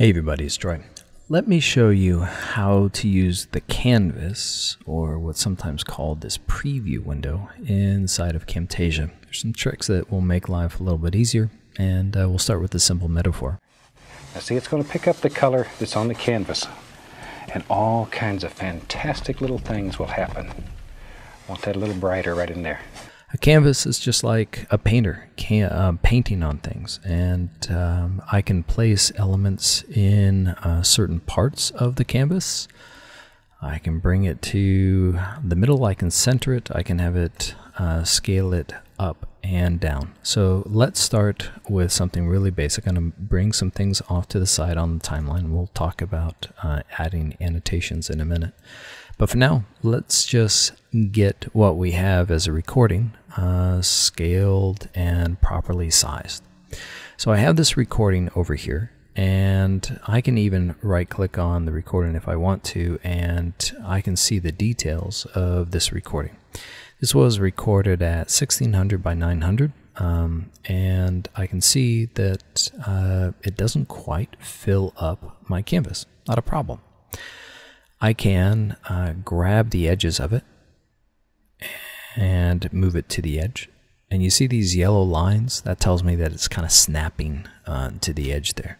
Hey everybody, it's Troy. Let me show you how to use the canvas, or what's sometimes called this preview window, inside of Camtasia. There's some tricks that will make life a little bit easier, and we'll start with a simple metaphor. Now see, it's going to pick up the color that's on the canvas, and all kinds of fantastic little things will happen. I want that a little brighter right in there. A canvas is just like a painter painting on things, and I can place elements in certain parts of the canvas. I can bring it to the middle, I can center it, I can have it scale it up and down. So let's start with something really basic. I'm going to bring some things off to the side on the timeline. We'll talk about adding annotations in a minute. But for now, let's just get what we have as a recording scaled and properly sized. So I have this recording over here, and I can even right-click on the recording if I want to, and I can see the details of this recording. This was recorded at 1600 by 900, and I can see that it doesn't quite fill up my canvas. Not a problem. I can grab the edges of it and move it to the edge. And you see these yellow lines? That tells me that it's kind of snapping to the edge there.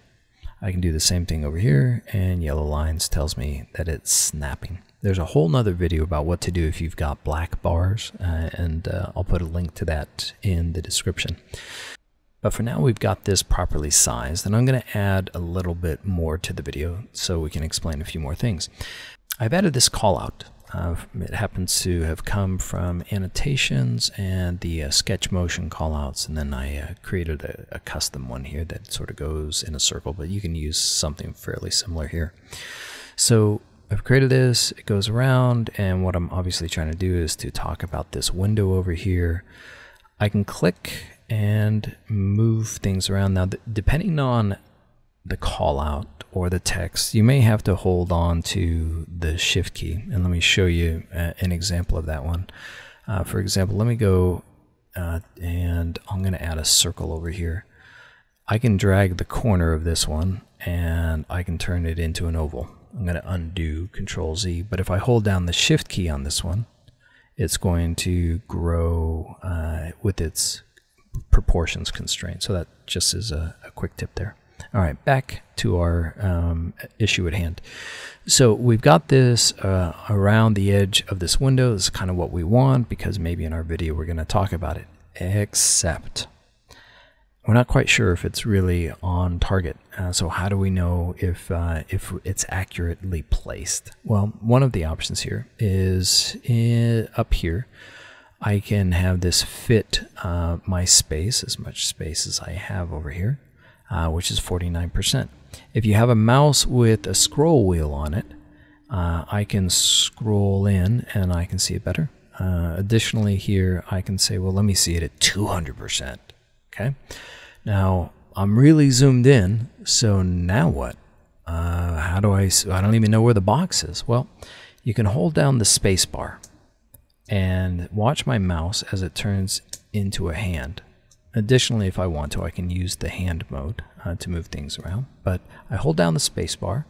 I can do the same thing over here, and yellow lines tells me that it's snapping. There's a whole nother video about what to do if you've got black bars, and I'll put a link to that in the description. But for now, we've got this properly sized, and I'm going to add a little bit more to the video so we can explain a few more things. I've added this callout. It happens to have come from annotations and the sketch motion callouts, and then I created a custom one here that sort of goes in a circle, but you can use something fairly similar here. So I've created this, it goes around, and what I'm obviously trying to do is to talk about this window over here. I can click and move things around. Now, depending on the callout or the text, you may have to hold on to the shift key. And let me show you an example of that one. For example, let me go and I'm going to add a circle over here. I can drag the corner of this one and I can turn it into an oval. I'm going to undo Control-Z, but if I hold down the shift key on this one, it's going to grow with its proportions constraint. So that just is a quick tip there. All right, back to our issue at hand. So we've got this around the edge of this window. This is kind of what we want, because maybe in our video we're going to talk about it, except we're not quite sure if it's really on target. So how do we know if it's accurately placed? Well, one of the options here is up here. I can have this fit my space, as much space as I have over here, which is 49%. If you have a mouse with a scroll wheel on it, I can scroll in and I can see it better. Additionally here, I can say, well, let me see it at 200%. Okay, now I'm really zoomed in, so now what? How do I don't even know where the box is. Well, you can hold down the space bar and watch my mouse as it turns into a hand. Additionally, if I want to, I can use the hand mode to move things around, but I hold down the space bar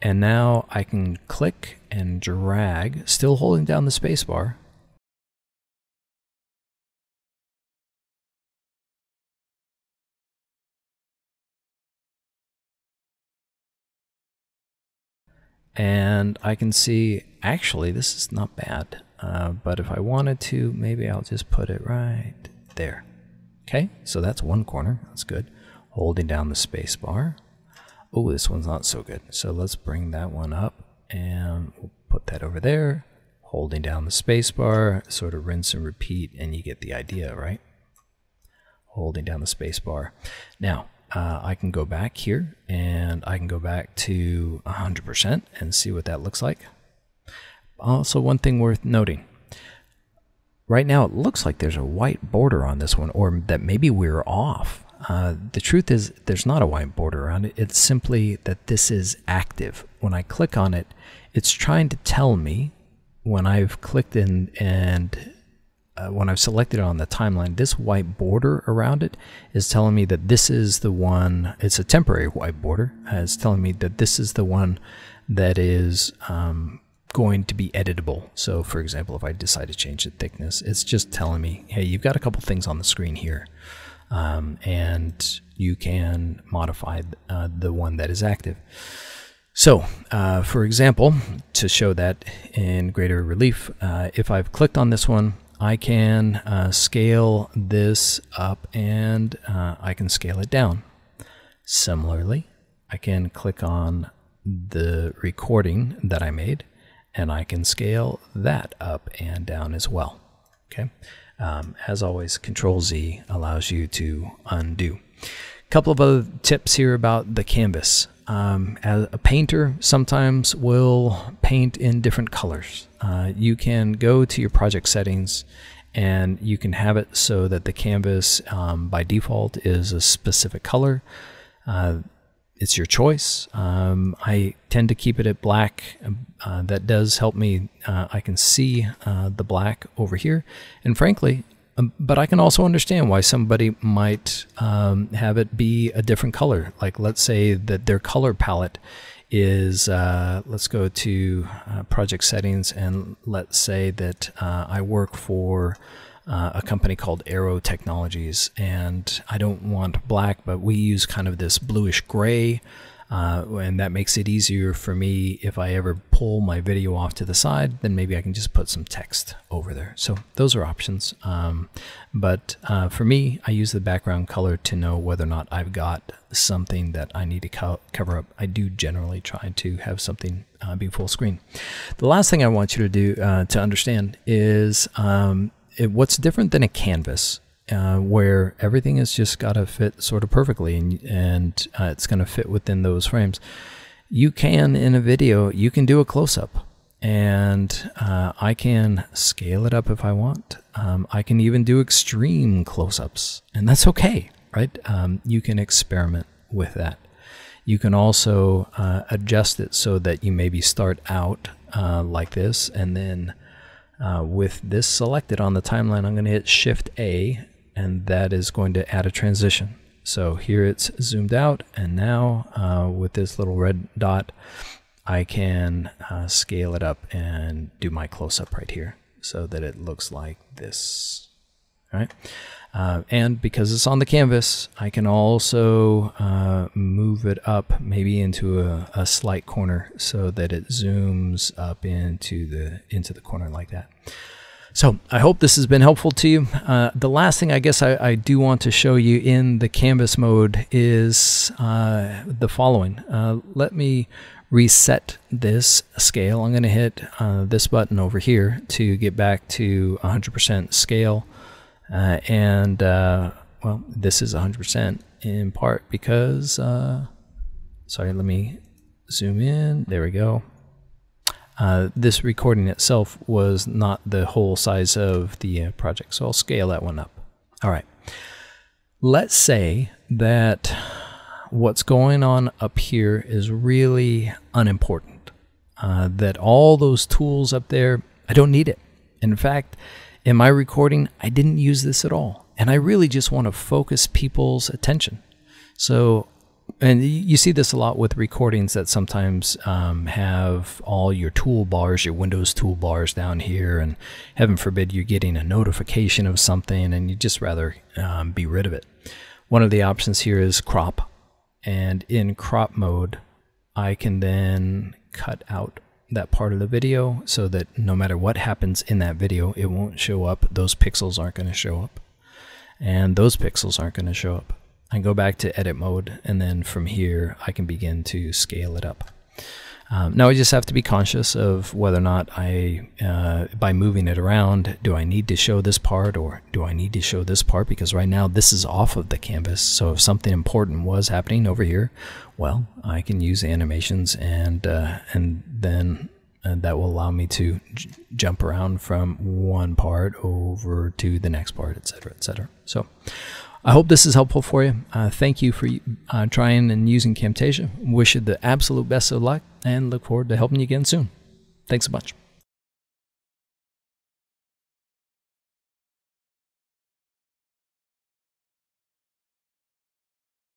and now I can click and drag, still holding down the space bar, and I can see, actually, this is not bad. But if I wanted to, maybe I'll just put it right there. Okay, so that's one corner. That's good. Holding down the space bar. Oh, this one's not so good. So let's bring that one up and we'll put that over there. Holding down the space bar, sort of rinse and repeat, and you get the idea, right? Holding down the space bar. Now, I can go back here and I can go back to 100% and see what that looks like. Also, one thing worth noting, right now it looks like there's a white border on this one, or that maybe we're off. The truth is there's not a white border on it. It's simply that this is active. When I click on it, it's trying to tell me when I've clicked in and when I've selected it on the timeline, this white border around it is telling me that this is the one. It's a temporary white border. It's telling me that this is the one that is going to be editable. So for example, if I decide to change the thickness, it's just telling me, hey, you've got a couple things on the screen here, and you can modify the one that is active. So for example, to show that in greater relief, if I've clicked on this one, I can scale this up, and I can scale it down. Similarly, I can click on the recording that I made, and I can scale that up and down as well. Okay. As always, Control-Z allows you to undo. A couple of other tips here about the canvas. As a painter sometimes will paint in different colors. You can go to your project settings and you can have it so that the canvas by default is a specific color. It's your choice. I tend to keep it at black. That does help me. I can see the black over here, and frankly, but I can also understand why somebody might have it be a different color. Like, let's say that their color palette is, let's go to project settings, and let's say that I work for a company called Aero Technologies, and I don't want black, but we use kind of this bluish gray, and that makes it easier for me if I ever pull my video off to the side, then maybe I can just put some text over there. So those are options, but for me, I use the background color to know whether or not I've got something that I need to cover up. I do generally try to have something be full screen. The last thing I want you to do to understand is what's different than a canvas, where everything has just got to fit sort of perfectly, and it's going to fit within those frames. You can, in a video, you can do a close-up, and I can scale it up if I want. I can even do extreme close-ups, and that's okay, right? You can experiment with that. You can also adjust it so that you maybe start out like this, and then with this selected on the timeline, I'm going to hit Shift A, and that is going to add a transition. So here it's zoomed out, and now with this little red dot, I can scale it up and do my close-up right here so that it looks like this. All right. And because it's on the canvas, I can also move it up maybe into a slight corner so that it zooms up into the corner like that. So I hope this has been helpful to you. The last thing I guess I do want to show you in the canvas mode is the following. Let me reset this scale. I'm going to hit this button over here to get back to 100% scale. Well, this is 100% in part because, sorry, let me zoom in. There we go. This recording itself was not the whole size of the project, so I'll scale that one up. All right. Let's say that what's going on up here is really unimportant, that all those tools up there, I don't need it. In fact, in my recording, I didn't use this at all, and I really just want to focus people's attention. So, and you see this a lot with recordings that sometimes have all your toolbars, your Windows toolbars down here, and heaven forbid you're getting a notification of something, and you'd just rather be rid of it. One of the options here is crop, and in crop mode, I can then cut out that part of the video so that no matter what happens in that video, it won't show up. Those pixels aren't going to show up, and those pixels aren't going to show up. I go back to edit mode, and then from here I can begin to scale it up. Now I just have to be conscious of whether or not I, by moving it around, do I need to show this part or do I need to show this part? Because right now this is off of the canvas, so if something important was happening over here, well, I can use animations, and that will allow me to jump around from one part over to the next part, etc., etc. So I hope this is helpful for you. Thank you for trying and using Camtasia. Wish you the absolute best of luck, and look forward to helping you again soon. Thanks so much.